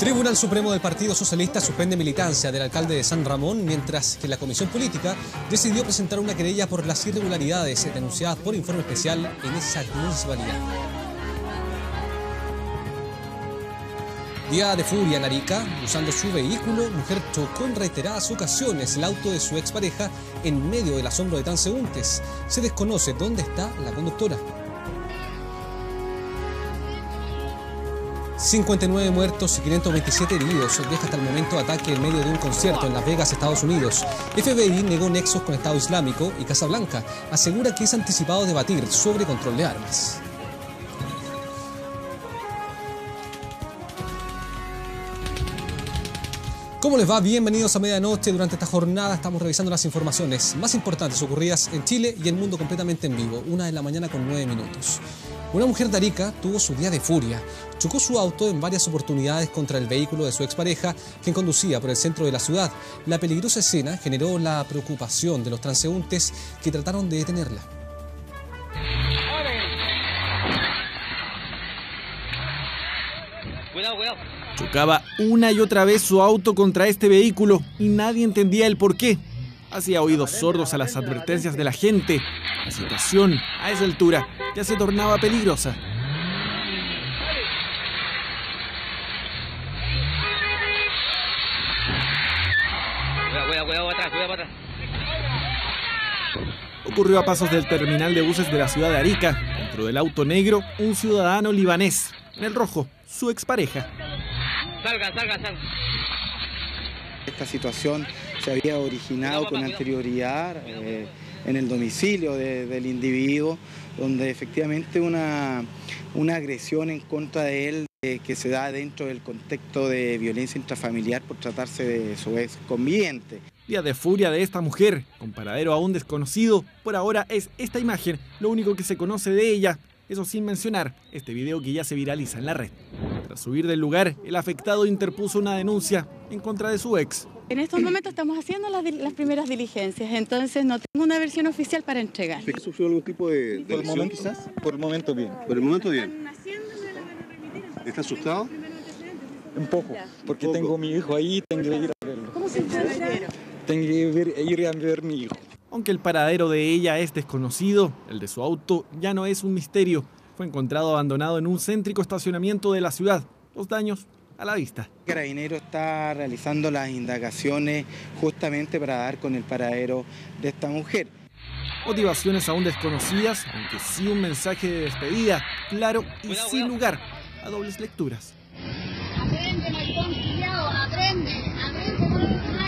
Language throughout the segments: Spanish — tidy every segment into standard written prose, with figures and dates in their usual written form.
Tribunal Supremo del Partido Socialista suspende militancia del alcalde de San Ramón, mientras que la Comisión Política decidió presentar una querella por las irregularidades denunciadas por Informe Especial en esa municipalidad. Día de furia en Arica. Usando su vehículo, mujer chocó en reiteradas ocasiones el auto de su expareja en medio del asombro de transeúntes. Se desconoce dónde está la conductora. 59 muertos y 527 heridos. Deja hasta el momento ataque en medio de un concierto en Las Vegas, Estados Unidos. FBI negó nexos con Estado Islámico y Casa Blanca asegura que es anticipado debatir sobre control de armas. ¿Cómo les va? Bienvenidos a Medianoche. Durante esta jornada estamos revisando las informaciones más importantes ocurridas en Chile y el mundo completamente en vivo. 1:09 de la mañana. Una mujer de Arica tuvo su día de furia. Chocó su auto en varias oportunidades contra el vehículo de su expareja, quien conducía por el centro de la ciudad. La peligrosa escena generó la preocupación de los transeúntes que trataron de detenerla. Cuidado, cuidado. Chocaba una y otra vez su auto contra este vehículo y nadie entendía el porqué. Hacía oídos sordos a las advertencias de la gente. La situación, a esa altura, ya se tornaba peligrosa. Ocurrió a pasos del terminal de buses de la ciudad de Arica. Dentro del auto negro, un ciudadano libanés. En el rojo, su expareja. Salga, salga, salga. Esta situación se había originado con anterioridad en el domicilio del individuo, donde efectivamente una agresión en contra de él que se da dentro del contexto de violencia intrafamiliar por tratarse de su ex conviviente. Día de furia de esta mujer, con paradero aún desconocido. Por ahora es esta imagen lo único que se conoce de ella. Eso sin mencionar este video que ya se viraliza en la red. Tras huir del lugar, el afectado interpuso una denuncia en contra de su ex. En estos momentos estamos haciendo las primeras diligencias, entonces no tengo una versión oficial para entregar. ¿Sufrió algún tipo de lesión quizás? Por el momento bien. Por el momento bien. ¿Está asustado? Un poco, porque tengo a mi hijo ahí, tengo que ir a verlo. ¿Cómo se encuentra? Tengo que ir a ver a mi hijo. Aunque el paradero de ella es desconocido, el de su auto ya no es un misterio. Fue encontrado abandonado en un céntrico estacionamiento de la ciudad. Los daños a la vista. Carabineros está realizando las indagaciones justamente para dar con el paradero de esta mujer. Motivaciones aún desconocidas, aunque sí un mensaje de despedida, claro y cuidado, sin cuidado. Lugar a dobles lecturas. Aprende, maricón, cuidado, aprende, aprende, aprende.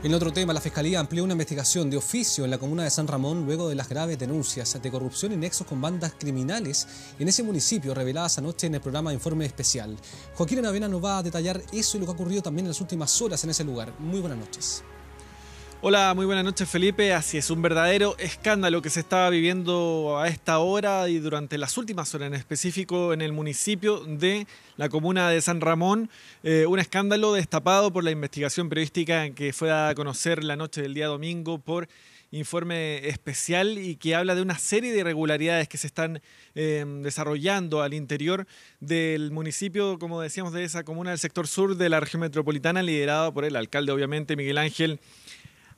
En otro tema, la Fiscalía amplió una investigación de oficio en la comuna de San Ramón luego de las graves denuncias de corrupción y nexos con bandas criminales en ese municipio reveladas anoche en el programa Informe Especial. Jacqueline Arvena nos va a detallar eso y lo que ha ocurrido también en las últimas horas en ese lugar. Muy buenas noches. Hola, muy buenas noches, Felipe. Así es, un verdadero escándalo que se estaba viviendo a esta hora y durante las últimas horas en específico en el municipio de la comuna de San Ramón. Un escándalo destapado por la investigación periodística que fue dada a conocer la noche del día domingo por Informe Especial y que habla de una serie de irregularidades que se están desarrollando al interior del municipio, como decíamos, de esa comuna del sector sur de la región metropolitana, liderado por el alcalde, obviamente, Miguel Ángel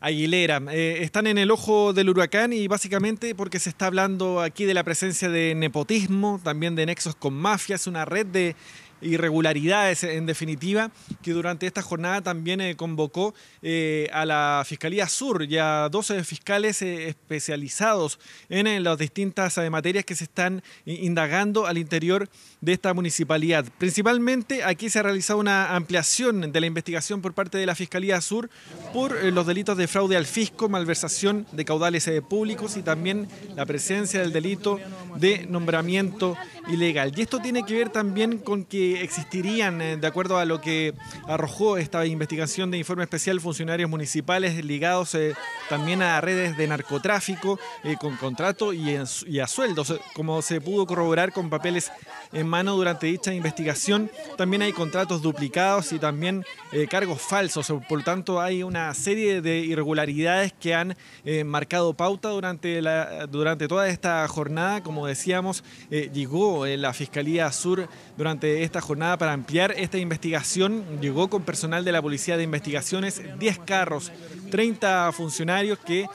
Aguilera. Están en el ojo del huracán y básicamente porque se está hablando aquí de la presencia de nepotismo, también de nexos con mafias, una red de irregularidades en definitiva, que durante esta jornada también convocó a la Fiscalía Sur y a 12 fiscales especializados en las distintas materias que se están indagando al interior de esta municipalidad. Principalmente aquí se ha realizado una ampliación de la investigación por parte de la Fiscalía Sur por los delitos de fraude al fisco, malversación de caudales públicos y también la presencia del delito de nombramiento ilegal. Y esto tiene que ver también con que si existirían, de acuerdo a lo que arrojó esta investigación de Informe Especial, funcionarios municipales ligados también a redes de narcotráfico con contrato y a sueldos, como se pudo corroborar con papeles en mano durante dicha investigación. También hay contratos duplicados y también cargos falsos. Por tanto, hay una serie de irregularidades que han marcado pauta durante toda esta jornada. Como decíamos, llegó la Fiscalía Sur durante esta jornada para ampliar esta investigación. Llegó con personal de la Policía de Investigaciones, 10 carros, 30 funcionarios que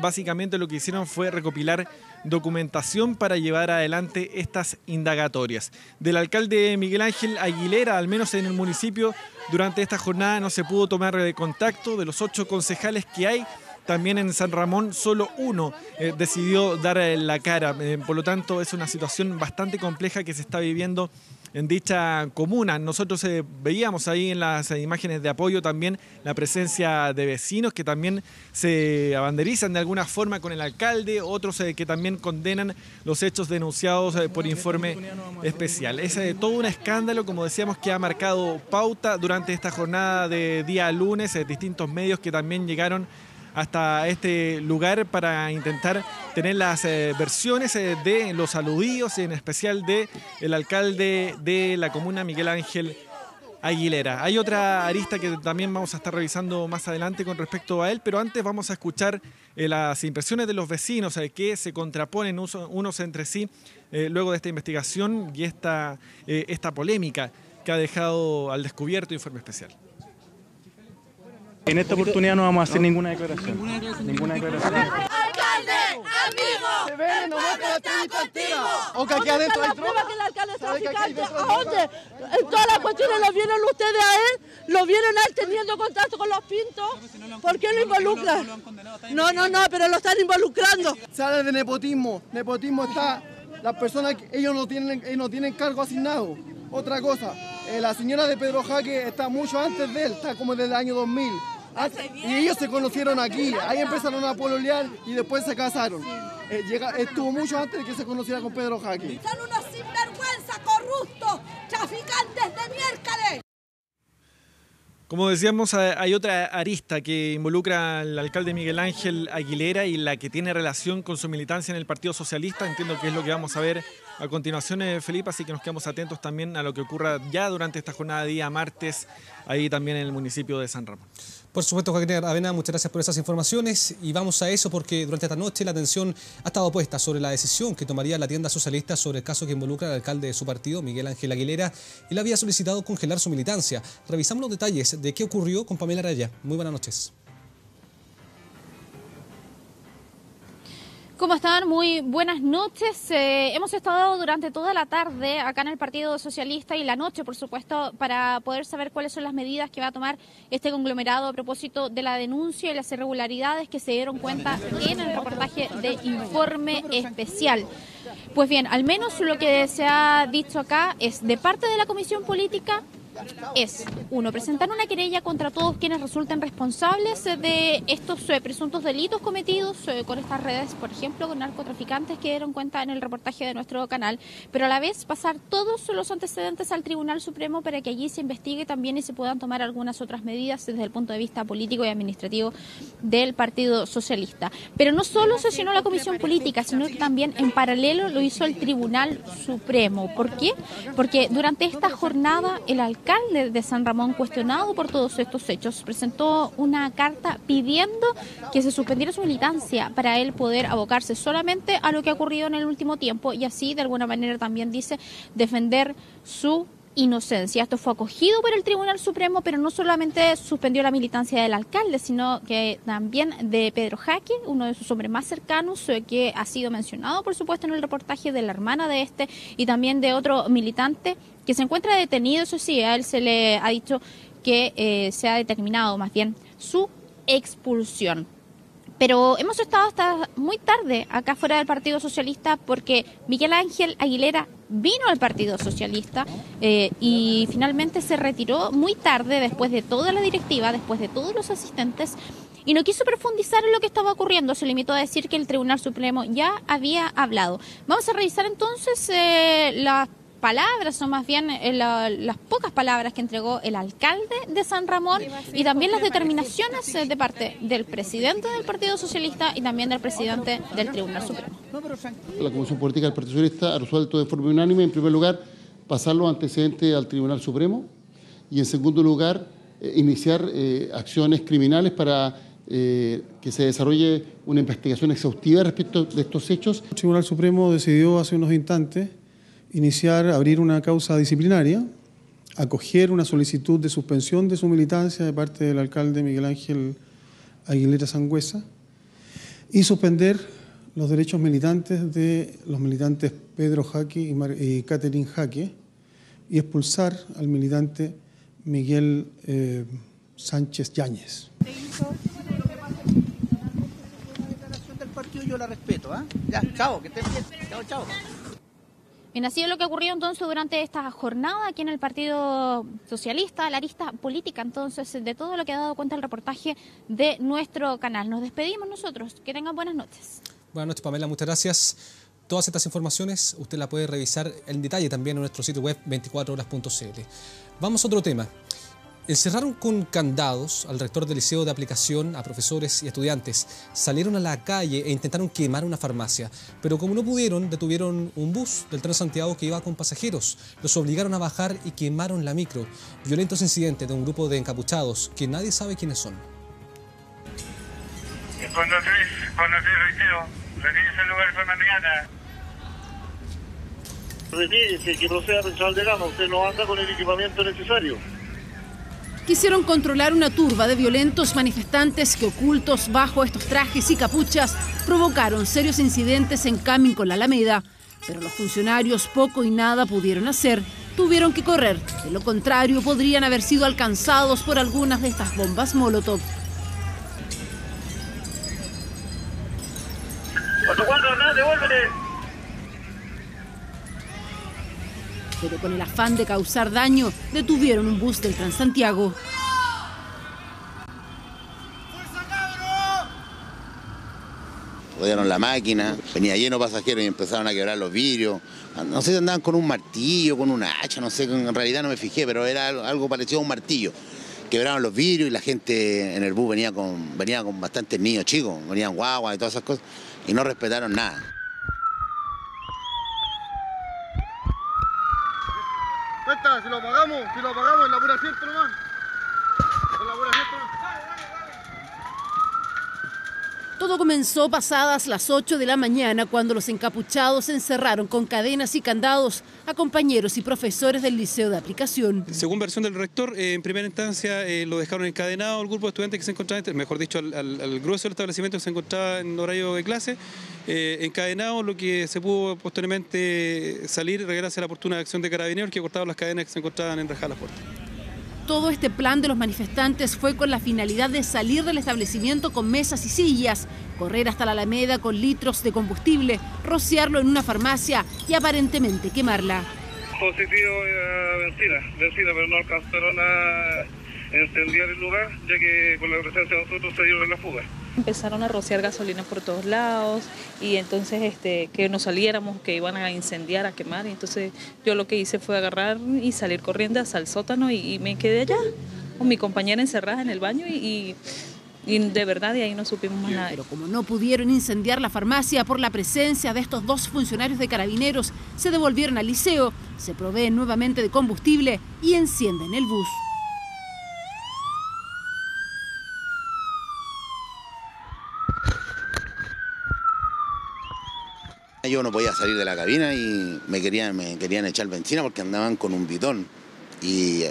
básicamente lo que hicieron fue recopilar documentación para llevar adelante estas indagatorias. Del alcalde Miguel Ángel Aguilera, al menos en el municipio, durante esta jornada no se pudo tomar contacto. De los 8 concejales que hay, también en San Ramón, solo uno decidió dar la cara. Por lo tanto, es una situación bastante compleja que se está viviendo en dicha comuna. Nosotros veíamos ahí en las imágenes de apoyo también la presencia de vecinos que también se abanderizan de alguna forma con el alcalde, otros que también condenan los hechos denunciados por Informe Especial. Es todo un escándalo, como decíamos, que ha marcado pauta durante esta jornada de día lunes, distintos medios que también llegaron hasta este lugar para intentar tener las versiones de los aludidos, en especial del alcalde de la comuna, Miguel Ángel Aguilera. Hay otra arista que también vamos a estar revisando más adelante con respecto a él, pero antes vamos a escuchar las impresiones de los vecinos que se contraponen unos entre sí luego de esta investigación y esta polémica que ha dejado al descubierto Informe Especial. En esta oportunidad no vamos a hacer ninguna declaración. Ninguna declaración. ¡Alcalde! ¡Amigo! ¡Se ven! ¡No mata! ¡Estoy contigo! O que aquí adentro hay tropas. Que el alcalde sea fiscal. ¿A dónde? En todas las cuestiones lo vieron ustedes a él. Lo vieron a él teniendo contacto con los pintos. ¿Por qué lo involucran? No, pero lo están involucrando. Sale de nepotismo. Nepotismo está... Las personas, ellos no tienen cargo asignado. Otra cosa, la señora de Pedro Jaque está mucho antes de él, está como desde el año 2000. Y ellos se conocieron aquí, ahí empezaron a pololear y después se casaron. Estuvo mucho antes de que se conociera con Pedro Jaque. Son unos sinvergüenzas, corruptos, traficantes de miércoles. Como decíamos, hay otra arista que involucra al alcalde Miguel Ángel Aguilera y la que tiene relación con su militancia en el Partido Socialista. Entiendo que es lo que vamos a ver a continuación, Felipe, así que nos quedamos atentos también a lo que ocurra ya durante esta jornada de día martes, ahí también en el municipio de San Ramón. Por supuesto, Jacqueline Arvena, muchas gracias por esas informaciones y vamos a eso porque durante esta noche la atención ha estado puesta sobre la decisión que tomaría la tienda socialista sobre el caso que involucra al alcalde de su partido, Miguel Ángel Aguilera. Él había solicitado congelar su militancia. Revisamos los detalles de qué ocurrió con Pamela Araya. Muy buenas noches. ¿Cómo están? Muy buenas noches. Hemos estado durante toda la tarde acá en el Partido Socialista y la noche, por supuesto, para poder saber cuáles son las medidas que va a tomar este conglomerado a propósito de la denuncia y las irregularidades que se dieron cuenta en el reportaje de Informe Especial. Pues bien, al menos lo que se ha dicho acá es de parte de la Comisión Política... Es, 1, presentar una querella contra todos quienes resulten responsables de estos presuntos delitos cometidos con estas redes, por ejemplo, con narcotraficantes que dieron cuenta en el reportaje de nuestro canal, pero a la vez pasar todos los antecedentes al Tribunal Supremo para que allí se investigue también y se puedan tomar algunas otras medidas desde el punto de vista político y administrativo del Partido Socialista. Pero no solo sesionó la Comisión Política, sino que también en paralelo lo hizo el Tribunal Supremo. ¿Por qué? Porque durante esta jornada el alcalde de San Ramón, cuestionado por todos estos hechos, presentó una carta pidiendo que se suspendiera su militancia para él poder abocarse solamente a lo que ha ocurrido en el último tiempo y así, de alguna manera, también dice defender su inocencia. Esto fue acogido por el Tribunal Supremo, pero no solamente suspendió la militancia del alcalde, sino que también de Pedro Jaque, uno de sus hombres más cercanos, que ha sido mencionado, por supuesto, en el reportaje de la hermana de este y también de otro militante que se encuentra detenido. Eso sí, a él se le ha dicho que se ha determinado más bien su expulsión. Pero hemos estado hasta muy tarde acá fuera del Partido Socialista porque Miguel Ángel Aguilera vino al Partido Socialista y finalmente se retiró muy tarde después de toda la directiva, después de todos los asistentes y no quiso profundizar en lo que estaba ocurriendo, se limitó a decir que el Tribunal Supremo ya había hablado. Vamos a revisar entonces las palabras, o más bien las pocas palabras que entregó el alcalde de San Ramón, y también las determinaciones de parte del presidente del Partido Socialista y también del presidente del Tribunal Supremo. La Comisión Política del Partido Socialista ha resuelto de forma unánime, en primer lugar, pasar los antecedentes al Tribunal Supremo, y en segundo lugar, iniciar acciones criminales para que se desarrolle una investigación exhaustiva respecto de estos hechos. El Tribunal Supremo decidió hace unos instantes abrir una causa disciplinaria, acoger una solicitud de suspensión de su militancia de parte del alcalde Miguel Ángel Aguilera Sangüesa y suspender los derechos militantes de los militantes Pedro Jaque y Catherine Jaque, y expulsar al militante Miguel Sánchez Yáñez. Yo la respeto, ¿eh? Ya, chao, que estén bien. Chao, chao. Bien, así es lo que ocurrió entonces durante esta jornada aquí en el Partido Socialista, la arista política entonces de todo lo que ha dado cuenta el reportaje de nuestro canal. Nos despedimos nosotros, que tengan buenas noches. Buenas noches, Pamela, muchas gracias. Todas estas informaciones usted la puede revisar en detalle también en nuestro sitio web 24horas.cl. Vamos a otro tema. Encerraron con candados al rector del Liceo de Aplicación, a profesores y estudiantes. Salieron a la calle e intentaron quemar una farmacia. Pero como no pudieron, detuvieron un bus del Transantiago que iba con pasajeros. Los obligaron a bajar y quemaron la micro. Violentos incidentes de un grupo de encapuchados que nadie sabe quiénes son. Cuando te retiro el lugar para mañana. Retírese, que proceda a pensar de gama. Usted no anda con el equipamiento necesario. Quisieron controlar una turba de violentos manifestantes que, ocultos bajo estos trajes y capuchas, provocaron serios incidentes en Camin con la Alameda. Pero los funcionarios poco y nada pudieron hacer. Tuvieron que correr. De lo contrario, podrían haber sido alcanzados por algunas de estas bombas Molotov. Pero con el afán de causar daño, detuvieron un bus del Transantiago. Rodearon la máquina, venía lleno de pasajeros y empezaron a quebrar los vidrios. No sé si andaban con un martillo, con una hacha, no sé, en realidad no me fijé, pero era algo parecido a un martillo. Quebraron los vidrios y la gente en el bus venía con bastantes niños chicos, venían guaguas y todas esas cosas, y no respetaron nada. Si lo pagamos, en la pura cierta nomás. Todo comenzó pasadas las 8 de la mañana cuando los encapuchados encerraron con cadenas y candados a compañeros y profesores del Liceo de Aplicación. Según versión del rector, en primera instancia lo dejaron encadenado al grupo de estudiantes que se encontraban, mejor dicho, al grueso del establecimiento que se encontraba en horario de clase, encadenado, lo que se pudo posteriormente salir gracias a la oportuna acción de Carabineros que cortaban las cadenas que se encontraban enrejadas las puertas. Todo este plan de los manifestantes fue con la finalidad de salir del establecimiento con mesas y sillas, correr hasta la Alameda con litros de combustible, rociarlo en una farmacia y aparentemente quemarla. Positivo, vencida, pero no alcanzaron a encender el lugar, ya que con la presencia de nosotros se dieron la fuga. Empezaron a rociar gasolina por todos lados y entonces que nos saliéramos, que iban a incendiar, a quemar. Y entonces yo lo que hice fue agarrar y salir corriendo hasta el sótano y me quedé allá con mi compañera encerrada en el baño y de verdad de ahí no supimos más nada. Pero como no pudieron incendiar la farmacia por la presencia de estos dos funcionarios de Carabineros, se devolvieron al liceo, se proveen nuevamente de combustible y encienden el bus. Yo no podía salir de la cabina y me querían echar benzina porque andaban con un bidón. Y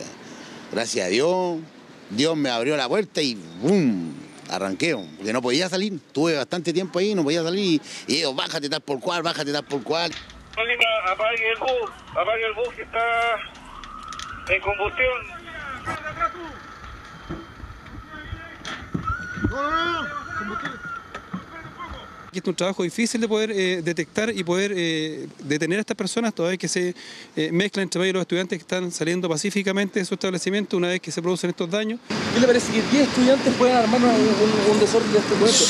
gracias a Dios, Dios me abrió la puerta y ¡bum! Arranqué, porque no podía salir. Tuve bastante tiempo ahí, no podía salir. Y ellos, bájate tal por cual, Apague el bus que está en combustión. ¡No! Este es un trabajo difícil de poder detectar y poder detener a estas personas toda vez que se mezclan entre ellos los estudiantes que están saliendo pacíficamente de su establecimiento una vez que se producen estos daños. ¿Qué le parece que 10 estudiantes pueden armar un desorden de este colegio?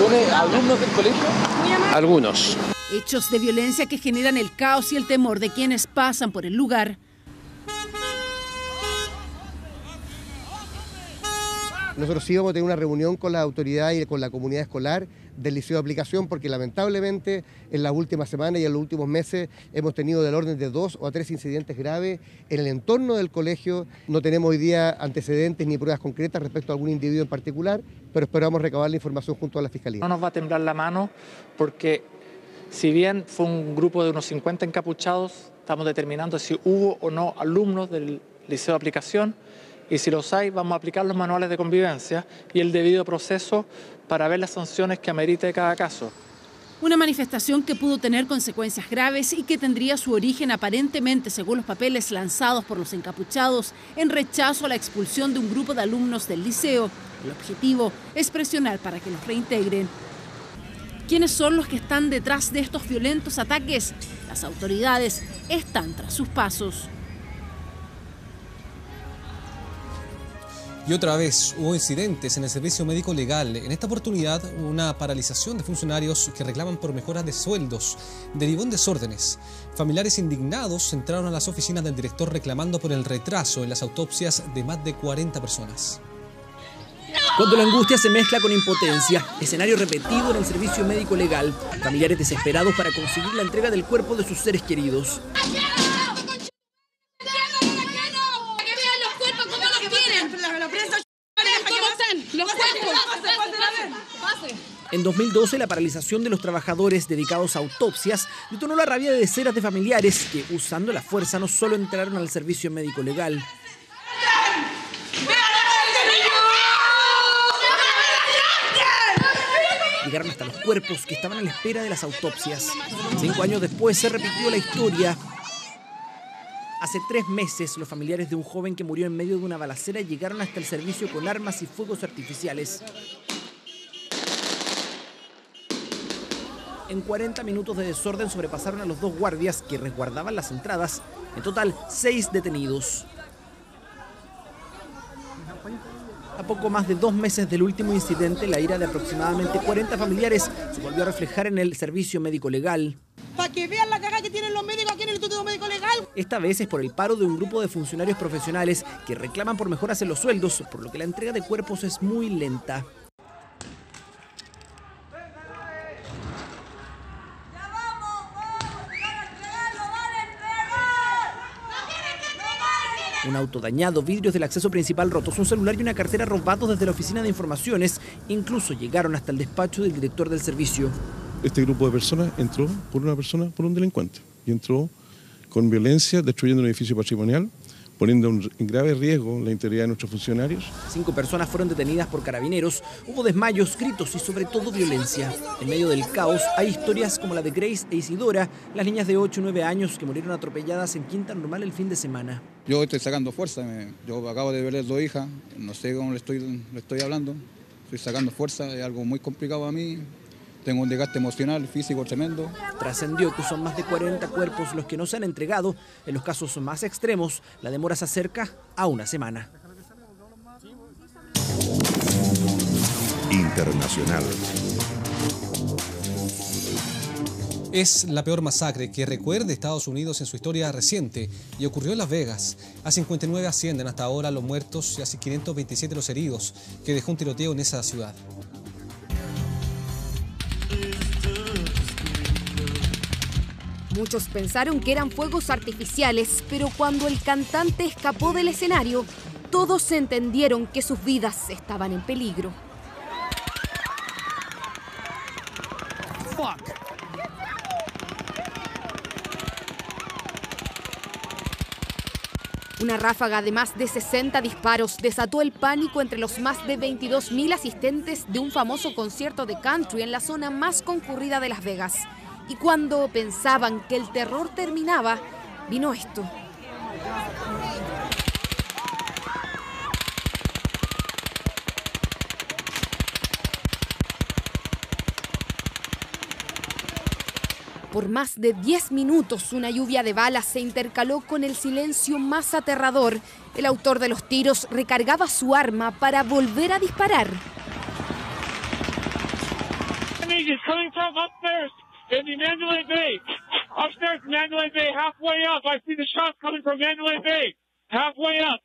¿Son alumnos del colegio? Algunos. Hechos de violencia que generan el caos y el temor de quienes pasan por el lugar. Nosotros íbamos a tener una reunión con las autoridades y con la comunidad escolar del Liceo de Aplicación porque lamentablemente en las últimas semanas y en los últimos meses hemos tenido del orden de 2 o 3 incidentes graves en el entorno del colegio. No tenemos hoy día antecedentes ni pruebas concretas respecto a algún individuo en particular, pero esperamos recabar la información junto a la Fiscalía. No nos va a temblar la mano porque si bien fue un grupo de unos 50 encapuchados, estamos determinando si hubo o no alumnos del Liceo de Aplicación. Y si los hay, vamos a aplicar los manuales de convivencia y el debido proceso para ver las sanciones que amerite cada caso. Una manifestación que pudo tener consecuencias graves y que tendría su origen aparentemente, según los papeles lanzados por los encapuchados, en rechazo a la expulsión de un grupo de alumnos del liceo. El objetivo es presionar para que los reintegren. ¿Quiénes son los que están detrás de estos violentos ataques? Las autoridades están tras sus pasos. Y otra vez hubo incidentes en el servicio médico legal. En esta oportunidad, una paralización de funcionarios que reclaman por mejoras de sueldos derivó en desórdenes. Familiares indignados entraron a las oficinas del director reclamando por el retraso en las autopsias de más de 40 personas. Cuando la angustia se mezcla con impotencia, escenario repetido en el servicio médico legal. Familiares desesperados para conseguir la entrega del cuerpo de sus seres queridos. En 2012, la paralización de los trabajadores dedicados a autopsias detonó la rabia de decenas de familiares que, usando la fuerza, no solo entraron al servicio médico legal. Llegaron hasta los cuerpos que estaban a la espera de las autopsias. 5 años después se repitió la historia. Hace 3 meses, los familiares de un joven que murió en medio de una balacera llegaron hasta el servicio con armas y fuegos artificiales. En 40 minutos de desorden sobrepasaron a los 2 guardias que resguardaban las entradas. En total, 6 detenidos. A poco más de 2 meses del último incidente, la ira de aproximadamente 40 familiares se volvió a reflejar en el servicio médico legal. Para que vean la cagada que tienen los médicos aquí en el Instituto Médico Legal. Esta vez es por el paro de un grupo de funcionarios profesionales que reclaman por mejoras en los sueldos, por lo que la entrega de cuerpos es muy lenta. Un auto dañado, vidrios del acceso principal rotos, un celular y una cartera robados desde la oficina de informaciones. Incluso llegaron hasta el despacho del director del servicio. Este grupo de personas entró por un delincuente. Y entró con violencia, destruyendo un edificio patrimonial, poniendo en grave riesgo la integridad de nuestros funcionarios. 5 personas fueron detenidas por carabineros. Hubo desmayos, gritos y sobre todo violencia. En medio del caos hay historias como la de Grace e Isidora, las niñas de 8 y 9 años que murieron atropelladas en Quinta Normal el fin de semana. Yo estoy sacando fuerza, yo acabo de ver a 2 hijas, no sé cómo le estoy hablando, estoy sacando fuerza, es algo muy complicado para mí. Tengo un desgaste emocional, físico tremendo. Trascendió que son más de 40 cuerpos los que no se han entregado. En los casos más extremos, la demora se acerca a una semana. Internacional. Es la peor masacre que recuerde Estados Unidos en su historia reciente y ocurrió en Las Vegas. A 59 ascienden hasta ahora los muertos y a 527 los heridos que dejó un tiroteo en esa ciudad. Muchos pensaron que eran fuegos artificiales, pero cuando el cantante escapó del escenario, todos entendieron que sus vidas estaban en peligro. Una ráfaga de más de 60 disparos desató el pánico entre los más de 22.000 asistentes de un famoso concierto de country en la zona más concurrida de Las Vegas. Y cuando pensaban que el terror terminaba, vino esto. Por más de 10 minutos, una lluvia de balas se intercaló con el silencio más aterrador. El autor de los tiros recargaba su arma para volver a disparar. in the Mandalay Bay. Upstairs Mandalay Bay, halfway up. I see the shots coming from Mandalay Bay. Halfway up.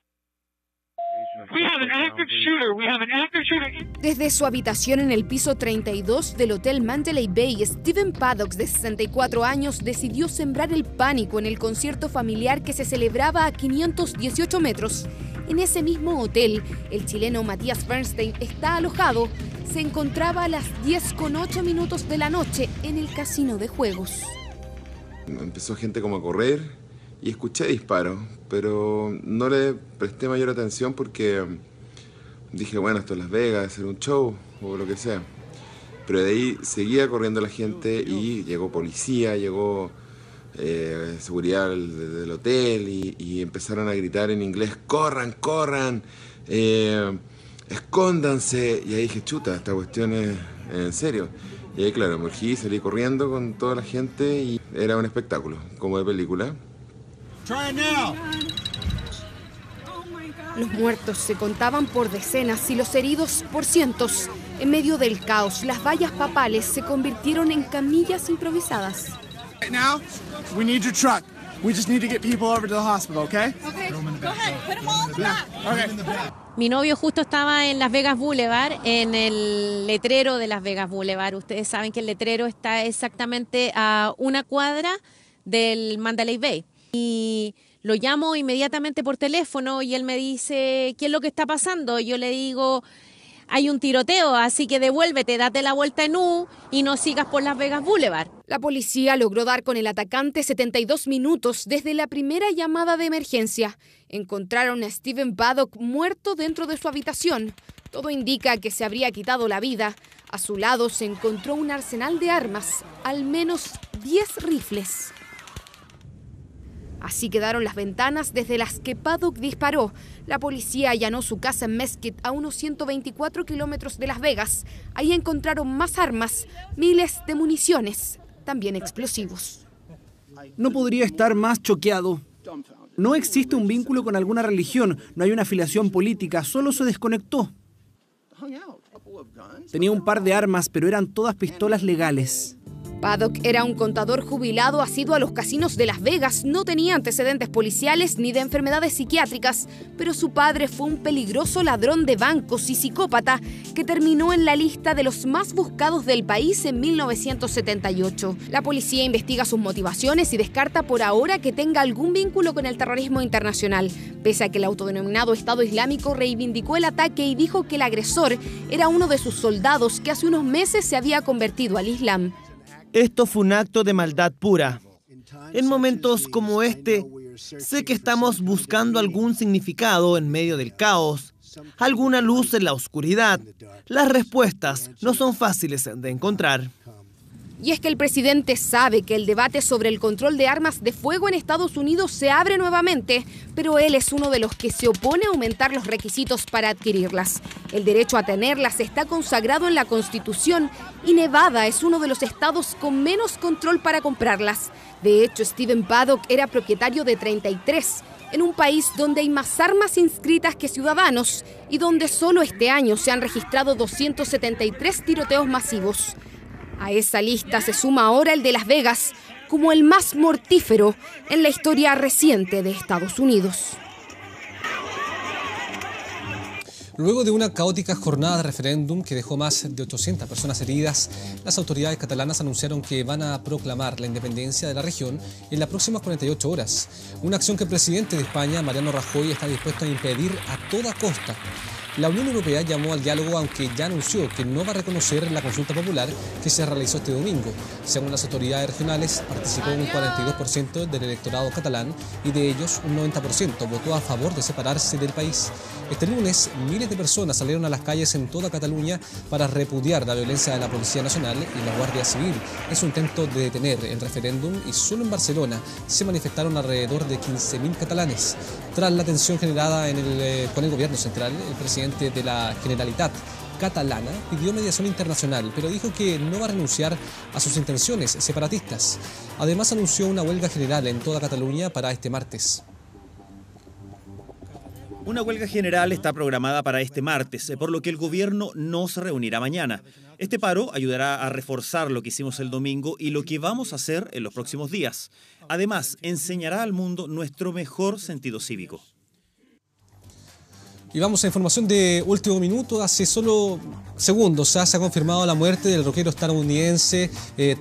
We have an active shooter. We have an active shooter. Desde su habitación en el piso 32 del Hotel Mandalay Bay, Stephen Paddock, de 64 años, decidió sembrar el pánico en el concierto familiar que se celebraba a 518 metros. En ese mismo hotel, el chileno Matías Bernstein está alojado. Se encontraba a las 10:08 de la noche en el casino de juegos. Empezó gente como a correr y escuché disparos, pero no le presté mayor atención porque dije, bueno, esto es Las Vegas, era un show o lo que sea. Pero de ahí seguía corriendo la gente y llegó policía, llegó seguridad del hotel y empezaron a gritar en inglés, corran, corran, escóndanse. Y ahí dije, chuta, esta cuestión es en serio. Y ahí, claro, me urgí, salí corriendo con toda la gente y era un espectáculo, como de película. Los muertos se contaban por decenas y los heridos por cientos. En medio del caos, las vallas papales se convirtieron en camillas improvisadas. Mi novio justo estaba en Las Vegas Boulevard, en el letrero de Las Vegas Boulevard. Ustedes saben que el letrero está exactamente a una cuadra del Mandalay Bay. Y lo llamo inmediatamente por teléfono y él me dice, ¿qué es lo que está pasando? Yo le digo, hay un tiroteo, así que devuélvete, date la vuelta en U y no sigas por Las Vegas Boulevard. La policía logró dar con el atacante 72 minutos desde la primera llamada de emergencia. Encontraron a Stephen Paddock muerto dentro de su habitación. Todo indica que se habría quitado la vida. A su lado se encontró un arsenal de armas, al menos 10 rifles. Así quedaron las ventanas desde las que Paddock disparó. La policía allanó su casa en Mesquite, a unos 124 kilómetros de Las Vegas. Ahí encontraron más armas, miles de municiones, también explosivos. No podría estar más choqueado. No existe un vínculo con alguna religión, no hay una afiliación política, solo se desconectó. Tenía un par de armas, pero eran todas pistolas legales. Paddock era un contador jubilado asiduo a los casinos de Las Vegas, no tenía antecedentes policiales ni de enfermedades psiquiátricas, pero su padre fue un peligroso ladrón de bancos y psicópata que terminó en la lista de los más buscados del país en 1978. La policía investiga sus motivaciones y descarta por ahora que tenga algún vínculo con el terrorismo internacional, pese a que el autodenominado Estado Islámico reivindicó el ataque y dijo que el agresor era uno de sus soldados que hace unos meses se había convertido al Islam. Esto fue un acto de maldad pura. En momentos como este, sé que estamos buscando algún significado en medio del caos, alguna luz en la oscuridad. Las respuestas no son fáciles de encontrar. Y es que el presidente sabe que el debate sobre el control de armas de fuego en Estados Unidos se abre nuevamente, pero él es uno de los que se opone a aumentar los requisitos para adquirirlas. El derecho a tenerlas está consagrado en la Constitución y Nevada es uno de los estados con menos control para comprarlas. De hecho, Stephen Paddock era propietario de 33, en un país donde hay más armas inscritas que ciudadanos y donde solo este año se han registrado 273 tiroteos masivos. A esa lista se suma ahora el de Las Vegas como el más mortífero en la historia reciente de Estados Unidos. Luego de una caótica jornada de referéndum que dejó más de 800 personas heridas, las autoridades catalanas anunciaron que van a proclamar la independencia de la región en las próximas 48 horas. Una acción que el presidente de España, Mariano Rajoy, está dispuesto a impedir a toda costa. La Unión Europea llamó al diálogo, aunque ya anunció que no va a reconocer la consulta popular que se realizó este domingo. Según las autoridades regionales, participó un 42% del electorado catalán y de ellos un 90% votó a favor de separarse del país. Este lunes, miles de personas salieron a las calles en toda Cataluña para repudiar la violencia de la Policía Nacional y la Guardia Civil. Es un intento de detener el referéndum y solo en Barcelona se manifestaron alrededor de 15.000 catalanes. Tras la tensión generada con el gobierno central, el presidente de la Generalitat catalana pidió mediación internacional, pero dijo que no va a renunciar a sus intenciones separatistas. Además, anunció una huelga general en toda Cataluña para este martes. Una huelga general está programada para este martes, por lo que el gobierno no se reunirá mañana. Este paro ayudará a reforzar lo que hicimos el domingo y lo que vamos a hacer en los próximos días. Además, enseñará al mundo nuestro mejor sentido cívico. Y vamos a información de último minuto. Hace solo segundos se ha confirmado la muerte del rockero estadounidense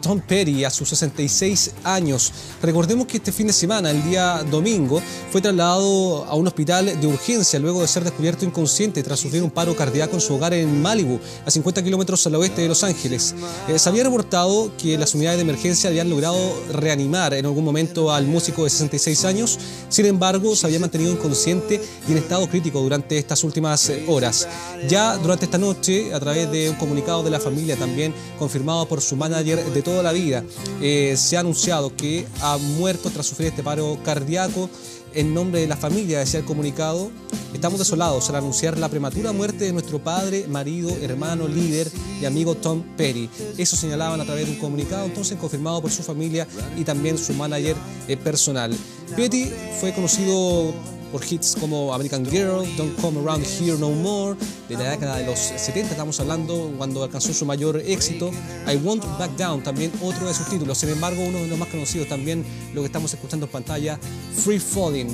Tom Petty a sus 66 años. Recordemos que este fin de semana, el día domingo, fue trasladado a un hospital de urgencia luego de ser descubierto inconsciente tras sufrir un paro cardíaco en su hogar en Malibu, a 50 kilómetros al oeste de Los Ángeles. Se había reportado que las unidades de emergencia habían logrado reanimar en algún momento al músico de 66 años. Sin embargo, se había mantenido inconsciente y en estado crítico durante estas últimas horas. Ya durante esta noche, a través de un comunicado de la familia también confirmado por su manager de toda la vida, se ha anunciado que ha muerto tras sufrir este paro cardíaco. En nombre de la familia, decía el comunicado, estamos desolados al anunciar la prematura muerte de nuestro padre, marido, hermano, líder y amigo Tom Petty. Eso señalaban a través de un comunicado, entonces confirmado por su familia y también su manager personal. Petty fue conocido por hits como American Girl, Don't Come Around Here No More, de la década de los 70, estamos hablando, cuando alcanzó su mayor éxito, I Won't Back Down, también otro de sus títulos. Sin embargo, uno de los más conocidos también, lo que estamos escuchando en pantalla, Free Falling.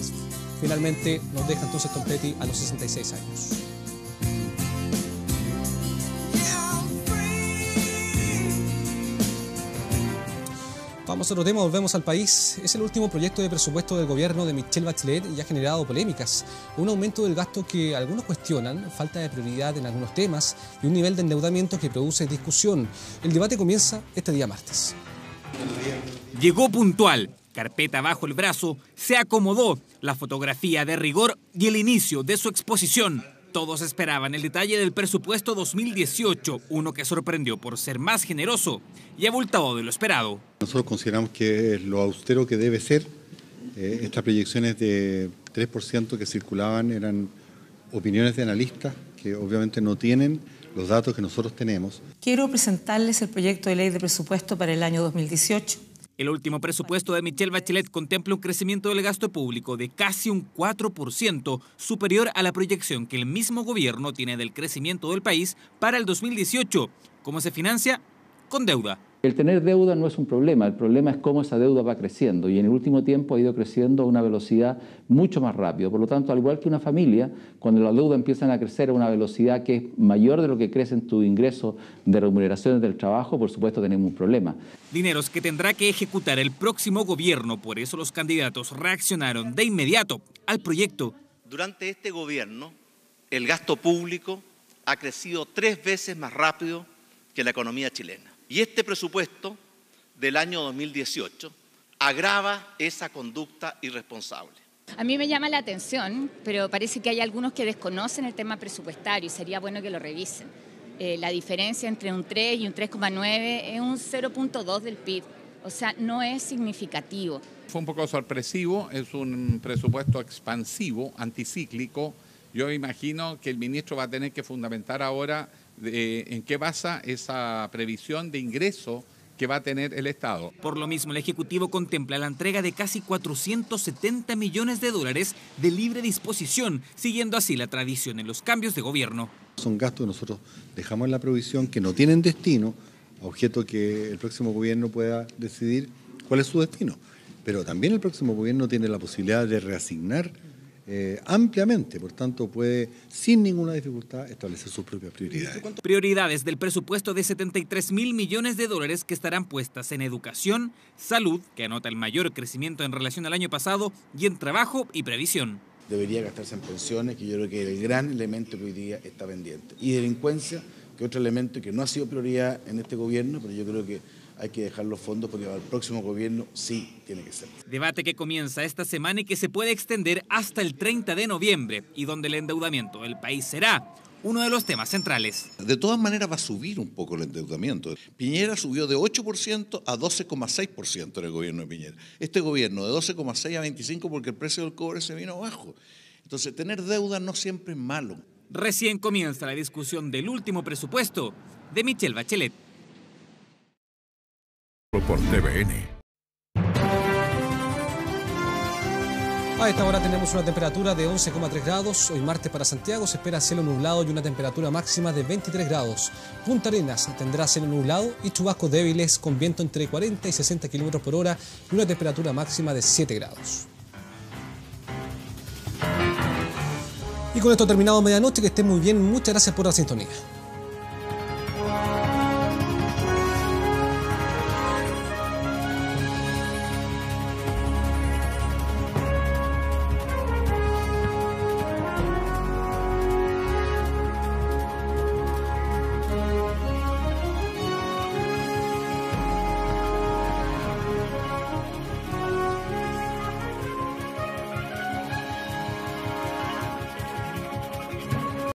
Finalmente nos deja entonces Tom Petty a los 66 años. Vamos a otro tema, volvemos al país. Es el último proyecto de presupuesto del gobierno de Michelle Bachelet y ha generado polémicas. Un aumento del gasto que algunos cuestionan, falta de prioridad en algunos temas y un nivel de endeudamiento que produce discusión. El debate comienza este día martes. Llegó puntual, carpeta bajo el brazo, se acomodó, la fotografía de rigor y el inicio de su exposición. Todos esperaban el detalle del presupuesto 2018, uno que sorprendió por ser más generoso y abultado de lo esperado. Nosotros consideramos que es lo austero que debe ser. Estas proyecciones de 3% que circulaban eran opiniones de analistas que obviamente no tienen los datos que nosotros tenemos. Quiero presentarles el proyecto de ley de presupuesto para el año 2018. El último presupuesto de Michelle Bachelet contempla un crecimiento del gasto público de casi un 4%, superior a la proyección que el mismo gobierno tiene del crecimiento del país para el 2018. ¿Cómo se financia? Con deuda. El tener deuda no es un problema, el problema es cómo esa deuda va creciendo y en el último tiempo ha ido creciendo a una velocidad mucho más rápida. Por lo tanto, al igual que una familia, cuando la deuda empiezan a crecer a una velocidad que es mayor de lo que crece en tu ingreso de remuneraciones del trabajo, por supuesto tenemos un problema. Dineros que tendrá que ejecutar el próximo gobierno, por eso los candidatos reaccionaron de inmediato al proyecto. Durante este gobierno, el gasto público ha crecido 3 veces más rápido que la economía chilena. Y este presupuesto del año 2018 agrava esa conducta irresponsable. A mí me llama la atención, pero parece que hay algunos que desconocen el tema presupuestario y sería bueno que lo revisen. La diferencia entre un 3 y un 3,9 es un 0,2 del PIB, o sea, no es significativo. Fue un poco sorpresivo, es un presupuesto expansivo, anticíclico. Yo imagino que el ministro va a tener que fundamentar ahora en qué basa esa previsión de ingreso que va a tener el Estado. Por lo mismo, el Ejecutivo contempla la entrega de casi 470 millones de dólares de libre disposición, siguiendo así la tradición en los cambios de gobierno. Son gastos que nosotros dejamos en la provisión, que no tienen destino, objeto que el próximo gobierno pueda decidir cuál es su destino. Pero también el próximo gobierno tiene la posibilidad de reasignar ampliamente, por tanto puede sin ninguna dificultad establecer sus propias prioridades. Prioridades del presupuesto de 73.000 millones de dólares que estarán puestas en educación, salud, que anota el mayor crecimiento en relación al año pasado, y en trabajo y previsión. Debería gastarse en pensiones, que yo creo que es el gran elemento que hoy día está pendiente. Y delincuencia, que otro elemento que no ha sido prioridad en este gobierno, pero yo creo que hay que dejar los fondos porque para el próximo gobierno sí tiene que ser. Debate que comienza esta semana y que se puede extender hasta el 30 de noviembre y donde el endeudamiento del país será uno de los temas centrales. De todas maneras va a subir un poco el endeudamiento. Piñera subió de 8% a 12,6% en el gobierno de Piñera. Este gobierno de 12,6 a 25 porque el precio del cobre se vino abajo. Entonces tener deuda no siempre es malo. Recién comienza la discusión del último presupuesto de Michelle Bachelet. Por TVN. A esta hora tenemos una temperatura de 11,3 grados. Hoy martes para Santiago se espera cielo nublado y una temperatura máxima de 23 grados. Punta Arenas tendrá cielo nublado y chubascos débiles con viento entre 40 y 60 kilómetros por hora y una temperatura máxima de 7 grados. Y con esto terminado Medianoche, que estén muy bien. Muchas gracias por la sintonía.